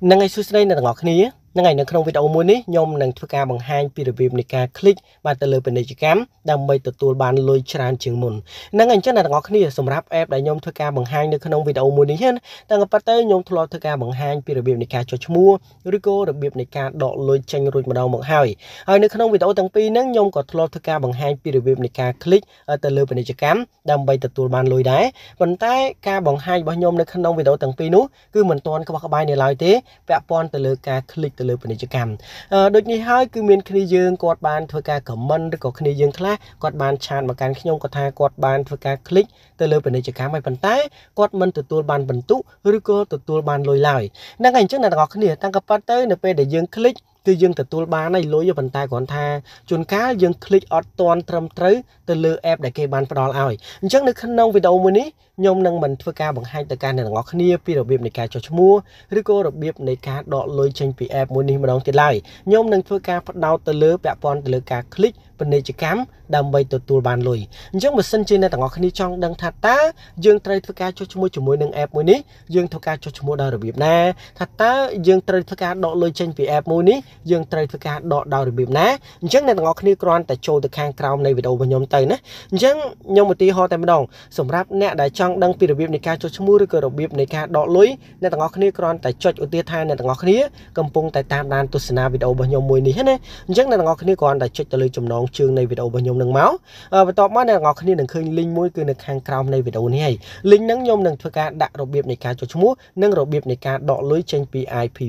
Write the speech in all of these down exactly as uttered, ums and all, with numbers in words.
Năng ngày suốt đây là ngọt này năng ngày năng không video muốn đấy nhom năng thưa ca bằng hai pdv này ca click và từ lời bên đây chỉ cám đam mê từ tool bàn lôi tràn trường mồn năng ngày chắc là ngọt này sủng rap app đại nhom thưa ca bằng hai năng không video muốn đấy hết đang gặp tới nhom thua thưa ca bằng hai pdv này ca cho mua rico đặc biệt này ca đọ lôi tranh rồi mà đầu bằng hai ở năng không video tầng pi năng nhom có thua thưa ca bằng hai pdv này ca click ở từ lời bên đây chỉ cám đam mê từ tool bàn lôi đá vận tải ca bằng hai bao nhom năng không video tầng pi nút cứ mình toàn các bạn bài này lại thế vẽ pon từ lời ca click lời phần cho cam đôi khi hơi cứ miền khơi dương cột bàn thôi cả comment rồi có khơi dương khác cột bàn tràn mà càng khi nhông cột thang cột bàn thôi cả click từ lời phần cho cam hay phần tái cột mình từ tool bàn phần tú rồi cô từ tool bàn lồi lại năng hành trước là ngọc khơi này tăng cấp phát tới nè để dương click từ dương từ tool bàn này lối cho phần tay còn tha chôn cá dương click ở toàn trầm tới từ lời app để kê bàn phần đòn ỏi trước được khăn nông video mới ní nhôm năng mình thưa ca bằng hai tờ ca này là ngọc khơi phi đặc biệt này ca cho mua rồi cô đặc biệt này ca đọ lôi tranh phi app muốn đi mà đóng tiền lại nhôm năng thưa ca bắt đầu từ lứa vẽ pon từ lứa ca click vấn đề chỉ cám đam mê từ tool bàn lùi trước một sân chơi này là ngọc khơi trong đang thắt tá dương tây thưa ca cho mua chủ mối năng app muốn ní dương thưa ca cho mua đào đặc biệt na thắt tá dương tây thưa ca đọ lôi tranh phi app muốn ní dương tây thưa ca đọ đào đặc biệt na trước này là ngọc khơi còn tại show từ khang crown này video mà nhôm tây nữa trước nhôm một tí ho tại bên đồng sủng rap nè đại đang phi đặc biệt này ca cho chúng mua được cơ đặc biệt này ca đọ lối nên tặng ngọc khné còn tại chợ ở tia tha nên tặng ngọc khné cầm pung tại tam đan tu sna video bao nhiêu mùi này hết đấy chắc là tặng ngọc khné còn tại chợ trả lời chấm nón trường này video bao nhiêu nâng máu và tọt mắt là ngọc khné đừng khơi linh mũi cứ được hàng crown này video này linh nắng nhom đừng thưa ca đã đặc biệt này ca cho chúng mua nâng đặc biệt này ca đọ lối trên pip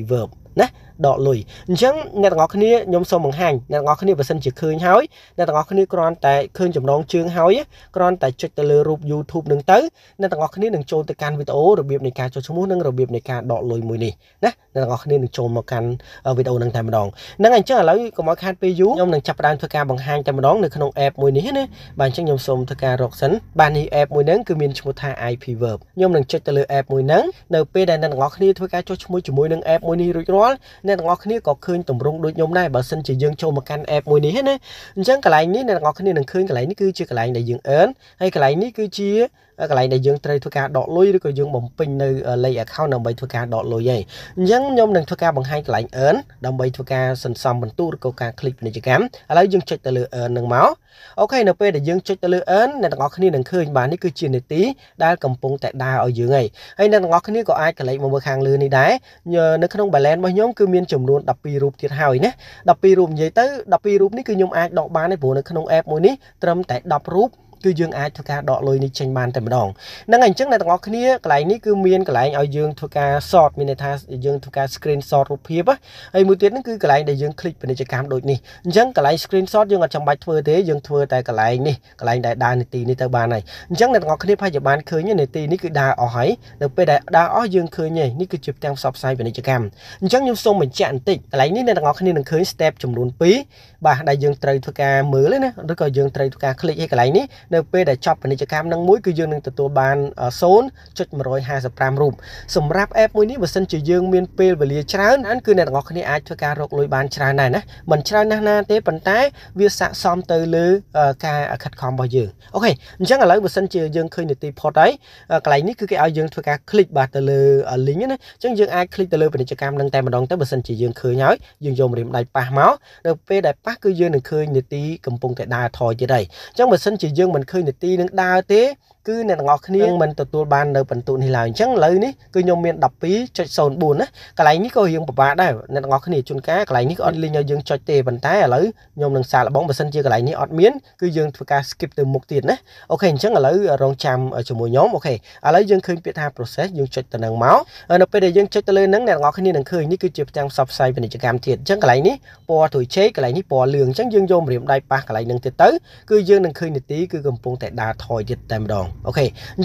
verb nè đọ lùi chẳng nè ngọc khné nhóm sông bằng hành nè ngọc khné và sân chỉ khơi hói nè ngọc khné còn tại khơi chấm nón trường hói còn tại chợ trả lời rub youtube đừng tới nên tặng ngọc khné đừng trôn từ can video đặc biệt này cả cho chúng muốn nâng đặc biệt này cả đọ lồi mùi này nè nên ngọc khné đừng trôn một can video nâng thầm đòn nâng anh chắc là lấy có món khăn pê dú nhom đừng chập đan thưa ca bằng hai trăm đón được khăn ông ép mùi này hết đấy bạn chắc nhom xôm thưa ca rọt sấn bạn thì ép mùi nắng cứ miền một tha ip verb nhom đừng chơi từ lừa ép mùi nắng np đây nên ngọc khné thưa ca cho chúng muốn chúng muốn nâng ép mùi này rồi đó nên ngọc khné có khơi tổng rung đôi nhom này bảo sân chỉ dương trôn một can ép mùi này hết đấy chắc cái này nên ngọc khné đừng khơi cái này cứ chưa cái này để dương ớn hay cái này ní cứ chia cái này để dương tây thua cá đọ lôi rồi còn dương bóng pin nơi lấy account đồng bảy thua cá đọ lôi vậy nhắn nhom đừng thua cá bằng hai cái ảnh ấn đồng bảy thua cá sần sầm mình tu câu cá clip này chỉ cám lấy dương chơi từ lửa nâng máu ok np để dương chơi từ lửa ấn này ngọc khné đừng khơi bạn ấy cứ chia này tí đã cầm pung tại đa ở dưới này hay nên ngọc khné có ai cái lấy một bậc hàng lừa này đá nhờ nó không bài len bao nhóm cứ miên chủng luôn đập pi rụp thiệt hại nhé đập pi rụp vậy tới đập pi rụp ní cứ nhom ai đọ bán này vốn nó không ép mối ní trâm tại đập rụp cứ dương ai thưa ca đọ lôi ní tranh bàn tại một đòn năng ảnh trước này tặng ngọc khné cái này cứ miên cái này ở dương thưa ca short miên tha dương thưa ca screenshot rụp hiệp á ấy một tiếng nó cứ cái này để dương click bên đây cho cam đôi này chẳng cái này screenshot dương ở trong bài thưa thế dương thưa tại cái này này cái này đại đa này tì này tờ bàn này chẳng là ngọc khné phải cho bàn khơi như này tì ní cứ đa ở hái được bây đại đa ở dương khơi nhỉ ní cứ chụp tem sọp sai bên đây cho cam chẳng như xong mình chặn tịnh cái này ní này tặng ngọc khné đừng khơi step chùm đốn pí bà đại dương tây thưa ca mới lên á rồi còn dương tây thưa ca click hay cái này ní nợ p để chọc phần này cho cam năng mũi cứ dương năng từ tool bàn sốn chốt một rồi hai trăm rụp sủng rap app mũi ní và sân chỉ dương miên p và lia chán anh cứ này ngọc khné ai thưa ca rọc lôi bàn chán này nè mình chán na na té phần tái việc sạ xóm từ lư ca khát khom bao giờ ok chắc là lấy và sân chỉ dương khơi nửa tí port đấy cái này ní cứ cái ao dương thưa ca click bà từ lư lính nữa chẳng dương ai click từ lư phần này cho cam năng tay mà đòn tới và sân chỉ dương khơi nhói dương dùng điểm đầy pa máu nợ p để pack cứ dương nửa khơi nửa tí cầm pung tại đa thòi dưới đây chẳng mà sân chỉ dương mình khơi nửa tí nâng đa tế cứ nè ngọc khné mình từ tool bàn nợ phần tụ này là chẳng lời ní cứ nhom miên đập pí chọi sồn buồn á cái này ní có hiền bà bà đây nè ngọc khné chôn cá cái này ní on linh nhau dương chọi tê bàn tái ở lử nhom nâng xà là bóng mà sân chia cái này ní ọt miến cứ dương thưa ca skip từ một tiền á ok chẳng là lử rong cham ở chỗ mỗi nhóm ok ở lử dương khơi biết tha process dương chọi từ nâng máu ở nấp đây dương chọi từ lên nắng nè ngọc khné nâng khơi ní cứ chụp trang sập sai về này cho cam thiệt chẳng cái này ní po thổi chế cái này ní po lường chẳng dương vô điểm đại pa cái này nâng tiệt tới cứ dương nâng khơi nửa tí cứ cầm pung tại đa thòi dịch tại một đòn ok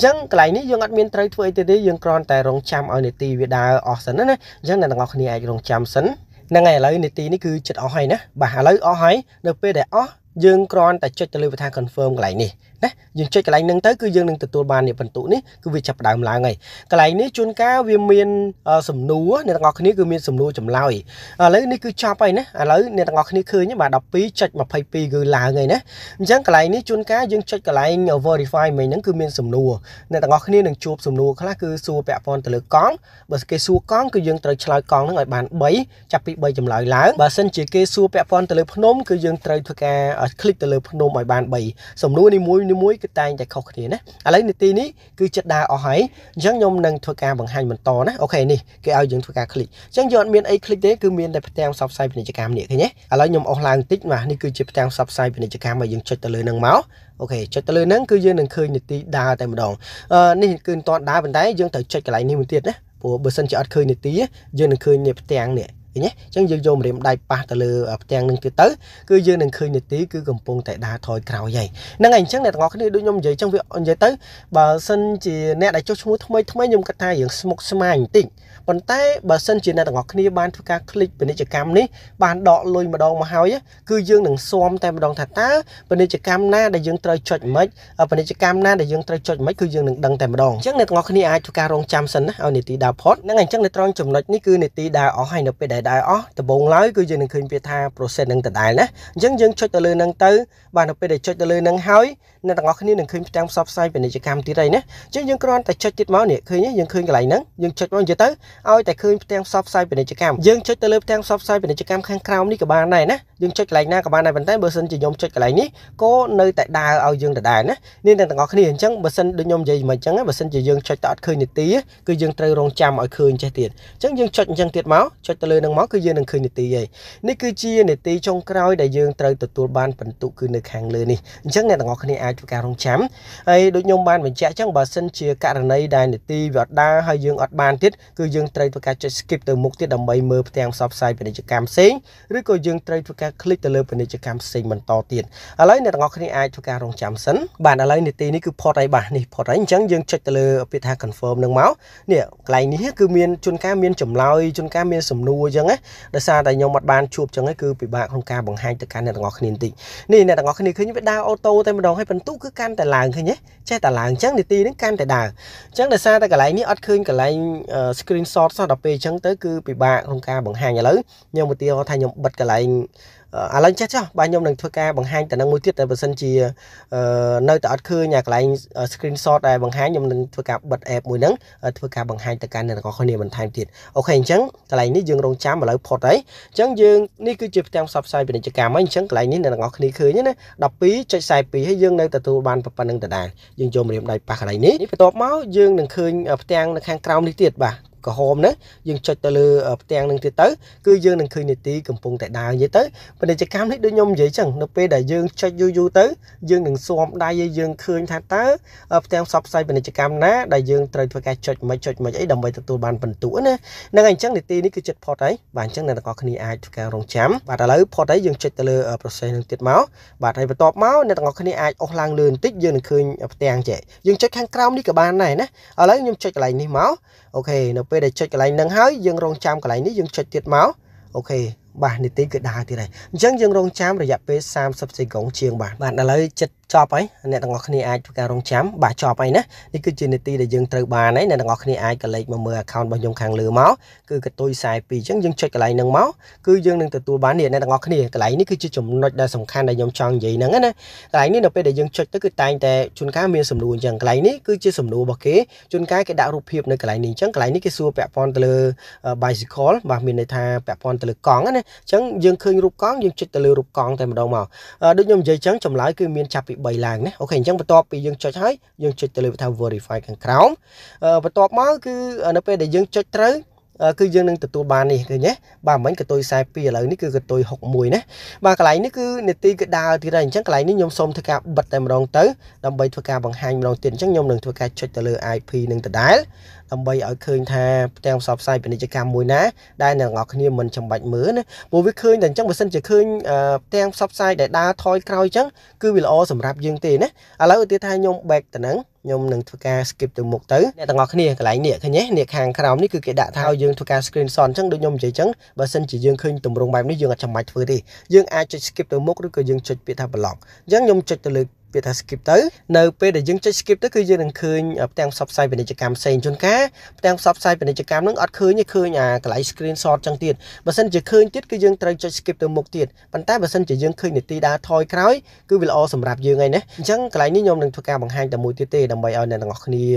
chẳng cái này dương admin trai thuê tới đấy dương còn tại rong cham ở nơi ti việt đà ở sân đó nè chẳng là ngọc khné ai rong cham sân năng ngày lấy nơi ti này cứ chật ở hay nè bà lấy ở hay np để ở dương còn tại chật tới lưu và tha confirm cái này đấy dừng chơi cái này nâng tới cứ dừng nâng từ tua bàn để phần tụ ní cứ việc chập đàm lại ngày cái này ní chun cá viêm miên sầm nú á nên ngọc ní cứ miên sầm nú chầm lao ấy lấy ní cứ cho bay nè lấy nên ngọc ní khơi nhé mà đọc pí chơi mà pay pí cứ là ngày nè chẳng cái này ní chun cá dừng chơi cái này nhờ verify mình những cứ miên sầm nú nên ngọc ní đừng chụp sầm nú khác cứ xua bẹp phòn từ lưỡi con bởi cái xua con cứ dừng từ chơi con nó ngồi bàn bấy chập bị bay chầm lại lá bà xin chỉ cái xua bẹp phòn từ lưỡi phnom cứ dừng từ thưa cả click từ lưỡi phnom ngồi bàn bấy sầm nú ní muối ní muối cái tay chạy khóc thì nè lấy ní tí ní cứ chật đà ở hải chẳng nhom nâng thưa cả bằng hai mình to nè ok nè cái ao dừng thưa cả click chẳng dọn miên ấy click đấy cứ miên đại tang sập sai bên này cam nhẹ thế nhé lấy nhom ở làng tích mà ní cứ chụp tang sập sai bên này cam mà dừng chơi từ lưỡi nâng máu ok chơi từ lưỡi nâng cứ dừng nâng khơi ní tí đà tại một đòn ní cứ toàn đá bên đấy dừng từ chơi cái này ní một tiệt nè của bờ sân chợ khơi ní tí dừng nâng khơi ní tang nè nhé chẳng dừng vô một điểm đại ba từ lừa tang nâng tới cứ dừng nâng khơi ní tí cứ gầm pung tại đà thôi cào dày nâng ảnh chẳng này ngọt cái đôi nhom vậy trong việc vậy tới bà sân chỉ nè đại cho chúng thấm mấy thấm mấy nhom cắt tai những smoke smile tỉnh còn tay bà sân chỉ nè ngọt cái ban thua cá click bên đây chỉ cam ní ban đọ lôi mà đòn mà hao nhé cứ dừng nâng xom tại mà đòn thạch tá bên đây chỉ cam na để dừng trời chọi mấy ở bên đây chỉ cam na để dừng trời chọi mấy cứ dừng nâng đằng tại mà đòn chẳng này ngọt cái ai thua cá rong chăm sân á ở nị tí đào phốt nâng ảnh chẳng này tròn chủng lệch ní cứ nị tí đào ở hai nộp về đại đại ó từ bốn lối cứ dừng nâng khơi về tha process nâng từ đại nè dừng dừng chọi từ lưỡi nâng tới ban nộp về để chọi từ lưỡi nâng hói nên ngọt cái nâng khơi trong shop site bên đây chỉ cam tí đây nè chẳng dừng con tại chọi tiết máu nè khơi nhé dừng khơi cái này nâng dừng chọi máu gì tới ôi tại khơi tang shop site bên đây chỉ cam dừng chọi từ lưỡi tang shop site bên đây chỉ cam khang khao ní cái bàn này nè dừng chọi cái này cái bàn này bên tay bờ sân chỉ nhom chọi cái này ní có nơi tại đà ao dừng tại đà nè nên ngọt ngọt cái nè chẳng bờ sân đôi nhom gì mà chẳng bờ sân chỉ dừng chọi tạt khơi nè tí cứ dừng từ rong chạm ở khơi chơi tiền chẳng dừng chọi chẳng tiết máu chọi từ lưỡi nâng máu cứ dừng nâng khơi nè tí vậy ní cứ chia nè tí trong cõi đại dừng từ từ tua ban phần tụ cứ nơi hàng lưỡi nè chẳng này ngọt cái ai cà rong chấm ấy đối nhôm ban mình chạy chẳng bà sân chia cả này đài để ti vọt đa hay dương ọt ban tiết cứ dương tây và cả chơi skip từ mục tiết đầm bay mờ tang shop side bên đây chơi cam xính rồi cô dương tây và cả click từ lơ bên đây chơi cam xính mình to tiền ở lấy này ngọc này ai cho cà rong chấm sấn bạn ở lấy này ti này cứ port ấy bạn này port ấy chẳng dương chơi từ lơ bị tha confirm nâng máu nè cái này cứ miên chun cá miên chầm loi chun cá miên sầm nua chẳng ấy để xa tại nhôm ọt ban chụp chẳng ấy cứ bị bạn không ca bằng hai từ cá này ngọc này ti nè này ngọc này cứ như vậy đa ô tô tay mà đòn hay phần tú cứ can tại làng thôi nhé che tại làng trắng thì ti đến can tại đà trắng là xa tại cả lại ní ắt khơi cả lại uh, screenshot sau đọc về trắng tới cứ bị bạn không ca bằng hai nhà lớn nhưng mà tiêu thay nhom bật cả lại à lên chết sao ba nhom đừng thua ca bằng hai tại năng mối tiết tại bờ sân chi uh, nơi tại ắt khơi nhạc lại uh, screenshot này bằng hai nhom đừng thua ca bật ép mùi nắng uh, thua ca bằng hai tại can này có khối niệm mình thay tiền ok trắng cả lại ní dương rong chám mà lấy port đấy trắng dương ní cứ chụp trong shop side bên này chỉ cam mấy trắng cả lại ní là ngọt ní khơi nhé đọc pí chơi xài pí hay dương nơi tại tua ban phần nâng tại đà dương chôm niệm đại bạc này ní phải top máu dương đừng khơi tang khang cao ní tiệt bà cả hôm đấy dừng chơi từ lừa tang nâng tiệt tới cứ dương nâng khơi nít tí cầm pung tại đà như tới bên đây chỉ cam hết đôi nhom dễ chẳng nó pe đại dương chơi du du tới dương nâng xòm đại dương khơi thả tới tang shop side bên đây chỉ cam ná đại dương trời phải cài chơi mấy chơi mấy ấy đồng bài từ bàn phần tủ nữa năng anh trắng nít tí ní cứ chơi port đấy bàn trắng này là có khi ai thua rong chám và đã lấy port đấy dừng chơi từ lừa process nâng tiệt máu và thay vào top máu nên là có khi ai ông lang lươn tích dương nâng khơi tang trẻ dương chơi khang cao ní cả bàn này nè ở lấy nhom chơi lại ní máu ok nó về để chơi cái này nâng hái dương rong cham cái này nếu dương chơi tiệt máu ok bạn để tí cái đà thì này chẳng dương rong cham rồi dập về sam sắp xây cổng chiêng bạn bạn đã lấy chất cho ấy này là ngọc này ai cho cà rong chám bà cho ấy nè đi cứ chơi này tí để dương từ bà này là ngọc này ai cái lệnh mà mười account bao nhiêu hàng lừa máu cứ cái tôi xài vì chẳng dương chơi cái này nâng máu cứ dương nâng từ tôi bán điện này là ngọc này cái này nếu cứ chơi chủng loại đa sòng khan này nhóm tròn vậy nè cái này nếu là bây để dương chơi tới cái tay tè chun cá miên sầm đuôi chẳng cái này nếu cứ chơi sầm đuôi bạc kế chun cá cái đạo rụp hiệp này cái này nín chẳng cái này nếu cái xua bẹp phon từ bicycle và miền này tha bẹp phon từ con á nè chẳng dương khơi rụp con dương chơi từ rụp con tại một đầu màu đối nhôm dây trắng chồng lái cứ miền chập bảy làng đấy, ok chẳng bắt top bị dương chơi thấy dương chơi từ lời thao verify càng khéo, bắt top máu cứ nó phải để dương chơi tới cứ dương nâng từ tua bàn này rồi nhé, bà mấy cái tôi sai pì lại ní cứ cái tôi học mùi nè, bà cái này ní cứ nè ti cái đào thì đây chắc cái này ní nhom xôm thưa ca bật tại một đòn tới, đâm bay thưa ca bằng hai một đòn tiền chắc nhom nâng thưa ca chơi từ lời i pê nâng từ đáy, đâm bay ở khơi tha tang shop side bên đây chơi cam mùi ná, đây là ngọc như mình trong bạch mứa nè, mùi với khơi đành chắc một sân chơi khơi tang shop side để đa thôi coi chắc, cứ bị lo sầm rạp dương tiền nè, à lấy ở tia thay nhom bẹt từ nắng nhôm nâng thua ca skip từ một tới nè tao ngọt cái này cái lại nè cái nhé nè hàng khao ní cứ cái đạ thao dương thua ca screenshot chẳng được nhôm chỉ trắng và sân chỉ dương khinh tùm rồng bài ní dương ở trong mạch vừa đi dương ai chơi skip từ một đứa cứ dương chơi bị thao bật lỏng chẳng nhôm chơi từ lực Vì ta skip tới nơi P để dừng chơi skip tới khi dừng khơi ở trang subscribe về để chơi cam sen chôn cá trang subscribe về để chơi cam nước ớt khơi như khơi nhà lại screenshot trong tiền và sân chỉ khơi chết cái dừng chơi skip từ một tiền bàn tay và sân chỉ dừng khơi để ti đa thôi khói cứ vì là o sầm rạp dừng ngay nhé chẳng cái như nhom đừng thua cam bằng hai tầm mũi tê tê đồng bày ở nền ngọc ni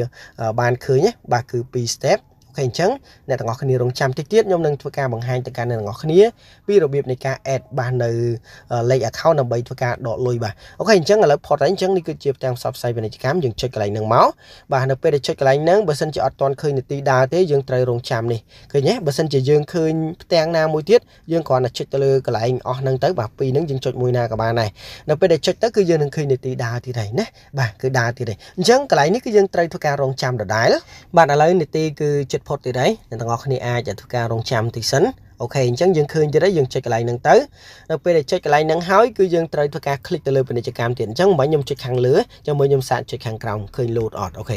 bàn khơi nhé bà cứ pi step hình trắng này là ngọc khơi rồng trăm tiết tiết nhom nâng thua ca bằng hai từ ca này là ngọc khơi vì đồ biệp này ca ad bàn từ lấy account nằm bảy thua ca đỏ lùi bà ok hình trắng là lớp phật đánh trắng đi cứ chụp trang sập say về này cám dừng chơi cái này nâng máu bà nộp về để chơi cái này nâng bờ sân chơi toàn khơi này tì đà thế dương trời rồng trăm này cái nhé bờ sân chơi dương khơi tang na mùi tiết dương còn là chơi từ cái này o nâng tới bà pi nâng dừng chơi mùi na cả bà này nộp về để chơi tới cứ dương nâng khơi này tì đà thì này nhé bà cứ đà thì này trắng cái này ní cứ dương trời thua ca rồng trăm đã đái đó bạn đã lấy này tì cứ chơi phốt từ đấy nên ta ngó khi ai chạy thua ca rong trăm thì sấn ok chẳng dừng khơi từ đấy dừng chơi cái này nâng tới đặc biệt là chơi cái này nâng hói cứ dừng trời thua ca click từ lên bên này chơi cam tiền chẳng mấy nhom chơi hàng lứa cho mấy nhom sạn chơi hàng còng khơi lột ọt ok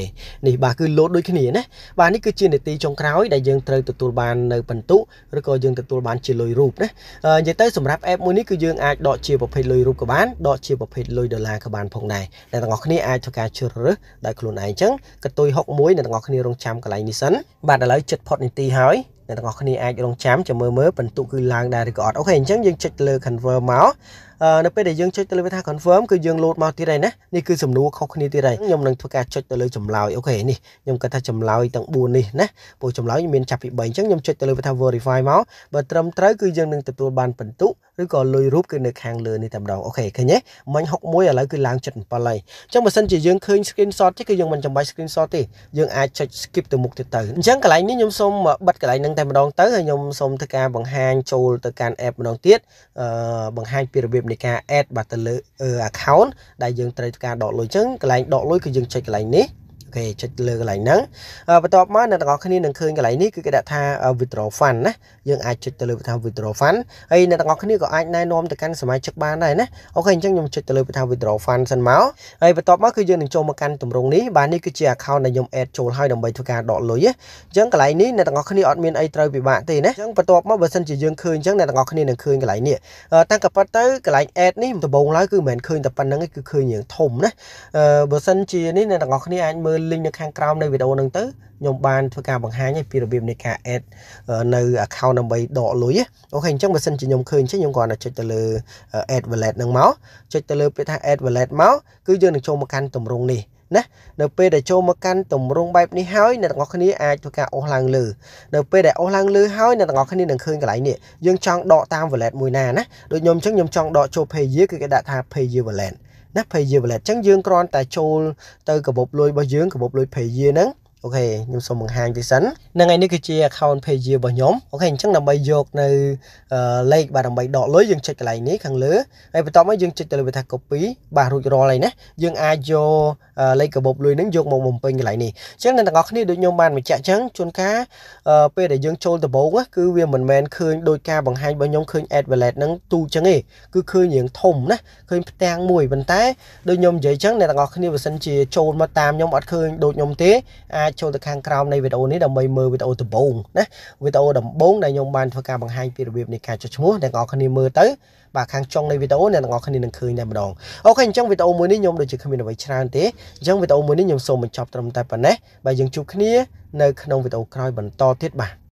này bà cứ lột đôi cái này nhé bà này cứ chia để ti trong khói đại dừng trời từ tuần bàn nơi bẩn tú rồi coi dừng từ tuần bàn chia lôi rụp đấy giờ tới sủng rap em mỗi ní cứ dừng ai đọ chia vào phê lôi rụp của bán đọ chia vào phê lôi đô la của bán phòng này nên ta ngó khi ai thua ca chưa rứa đại khôn này chẳng cái tôi học muối nên ta ngó khi rong trăm cái này đi sấn bà đã lấy chật phốt này ti hói nên ta ngọt này ai cho đông chám cho mơ mơ bình tụ cứ làng đà thì gọt ok hình chẳng dân chạy lơ khẩn vơ máu nộp về để dân chơi tới với tha confirm cứ dân lột màu tí này nè nè cứ sầm nú khóc như tí này nhom đang thua cả chơi tới lưới chầm lòi ok nè nhom cái tha chầm lòi tặng buồn nè nè bộ chầm lòi như miền chập bị bệnh chắc nhom chơi tới với tha verify máu và trầm tới cứ dân đang từ tuần ban bình tụ rồi còn lôi rút cái nước hàng lừa này tầm đầu ok cái nhé mình học mối ở lại cứ làng chật play trong một sân chỉ dân khơi screenshot chứ cứ dân mình trong bài screenshot thì dân ai chơi skip từ mục từ từ chẳng cái lại nếu nhom xong mà bật cái lại nâng tay mà đón tới hay nhom xong tất cả bằng hàng trôi tất cả app đón tiết bằng hàng pê rờ bê để cả ad và từ lưỡi account đại dương tây cả đỏ lối trứng cái này đỏ lối cái dương chạy cái này nè ok chạy lưỡi cái này nắng và tọp má là có khi nên đừng khơi cái này nít cứ cái đã tha withdraw fund nè dương ai chạy lưỡi tha withdraw fund ấy là có khi có ai nay nom từ căn sớm mai chắc ba này nè ok chắc nhung chạy lưỡi tha withdraw fund sân máu ấy và tọp má cứ dương đừng cho một căn tụm rồng ní bạn đi cứ chia account này dùng ad trôi hai đồng bảy thua cả đỏ lối á chẳng cái này nít là có khi nên admin ai chơi bị bạn thì nè chẳng và tọp má bờ sân chỉ dương khơi chẳng là có khi nên đừng khơi cái này nè tăng cặp tới cái này ad ní từ bồn lái cứ mền khơi tập pan nắng cứ khơi nhiều thùng nè bờ sân chỉ ní là có khi nên anh mưa link được hàng cào đây video nâng tới nhom ban thua ca bằng hai nhé pê rờ bê này cả ad nơi account nằm bay đỏ lối á ok chắc mà sân chỉ nhom khơi chắc nhom còn là chơi từ lơ ad wallet nâng máu chơi từ lơ peta ad wallet máu cứ dừng được cho một căn tầm rung nè nè nợ p để cho một căn tầm rung bay ní hói nè ngọc khơi ní ai thua ca ô lang lử nợ p để ô lang lử hói nè ngọc khơi ní đừng khơi cái lại nè dừng trong đọ tam wallet mùi nà nè đội nhom chắc nhom trong đọ cho Payeer cái cái đã tha Payeer wallet nắp Payeer wallet chắc dương con tại trôi từ cả bột lôi bao dương cả bột lôi Payeer nắng ok nhưng sau mừng hàng thì sẵn nên ngày nay kia chia account Payeer vào nhóm ok chắc là bay dột này lấy bà đồng bay đỏ lưới dương chạy lại ní khăn lứa ai phải tao mới dương chạy lại về thạc copy bà rồi rồi này nè dương ai vô lấy cả bột lưới nắng dột một mồm pin lại nè chắc nên là ngọc đi được nhôm bàn mà chạy trắng chôn cá p để dương trôn từ bố quá cứ việc mình men khơi đôi ca bằng hai bao nhóm khơi ad và lẹt nắng tu trắng gì cứ khơi những thùng nè khơi tang mùi vần tái đôi nhôm giấy trắng này là ngọc đi vào sân chia trôn mà tam nhóm ọt khơi đôi nhôm té cho từ hàng cào này video này đồng bay mưa video từ bốn đấy video đồng bốn này nhom ban thua ca bằng hai video này cả cho chúa để ngõ khăn đi mưa tới và khang trong này video này ngõ khăn đi đừng khơi này mà đòn ok trong video mới đi nhom được chỉ khi mình là vậy trang thế trong video mới đi nhom sâu mình chọc tầm tay phần đấy và dừng chụp kia nơi không video coi bằng to thiết bản.